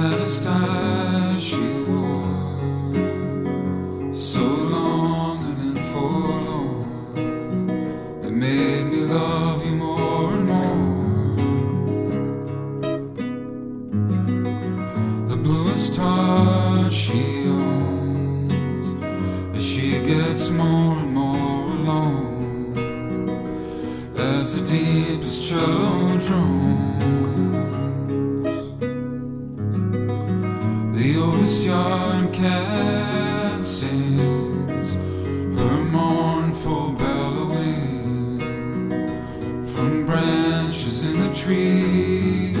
sad a star she wore, so long and forlorn, it made me love you more and more. The bluest heart she owns, as she gets more and more alone, as the deepest cello drones. The oldest yarn cat sings her mournful bellowing from branches in the tree.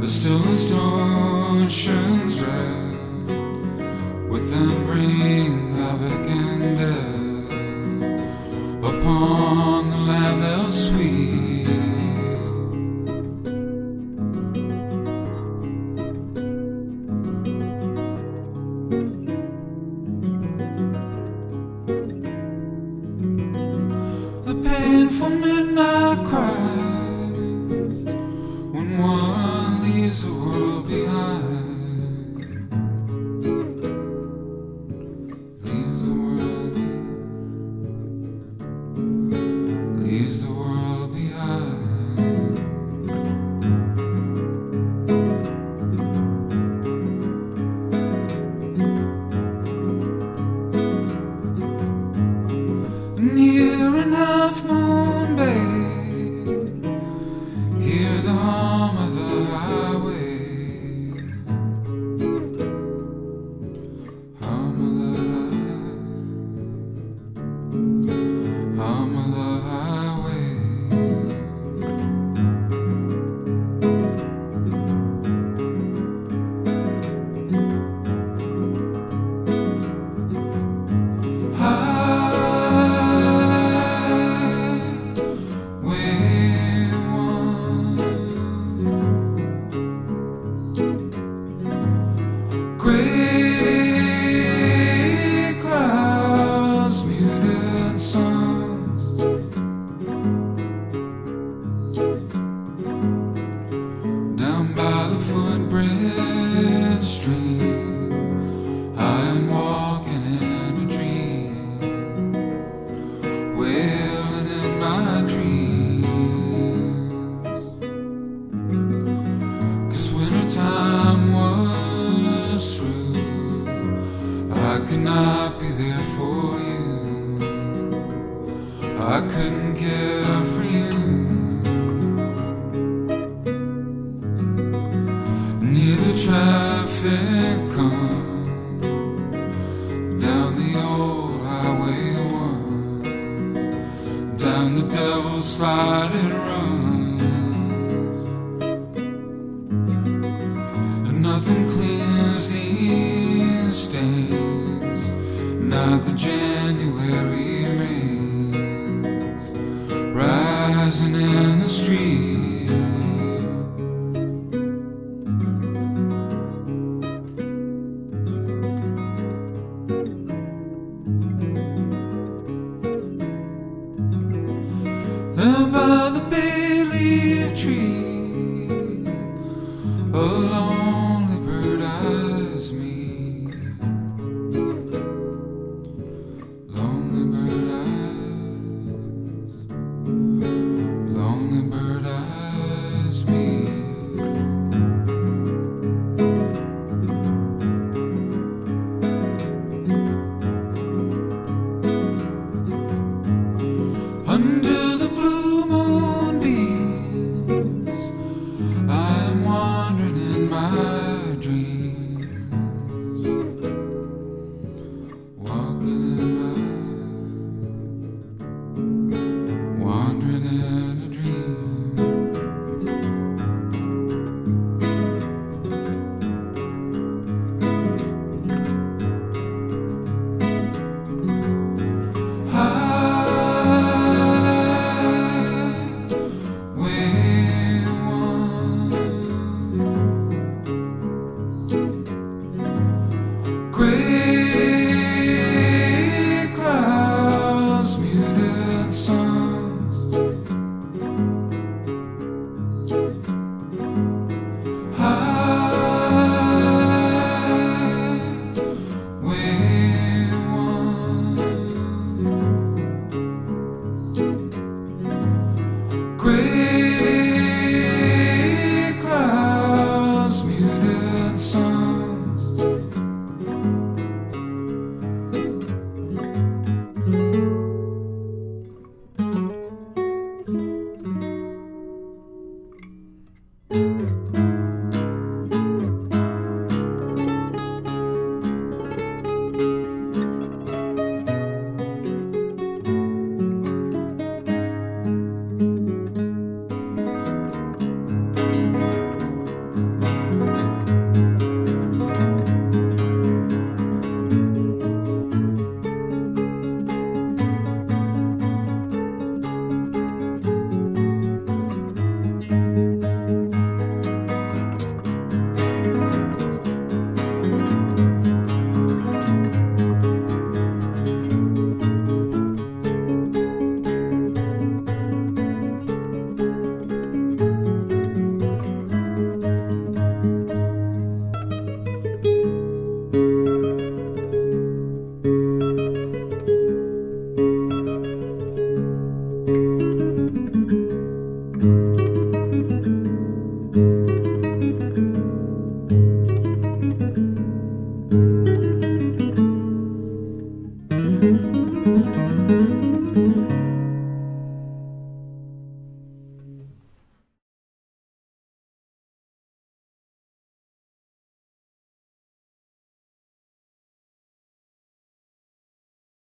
The stillest ocean's red, with them bring havoc and death upon the land they'll sweep. The painful midnight cries when one leaves the world behind, leaves the world behind, leaves the world behind. And here and now, moon babe, hear the hum of the highway, hum of the highway, hum of the highway. Gray clouds, muted suns, down by the footbridge stream, I'm walking in a dream, wailing in my dreams, 'cause wintertime was through, I could not be there for you, I couldn't care for you. Near the traffic come, down the old highway one, down the Devil's Slide it runs, and nothing cleans these stains, not the January rains rising in the street. There by the bay leaf tree, a lonely bird eyes me. Under the blue moonbeams, I'm wandering in my dreams, walking in my, wandering in a dream.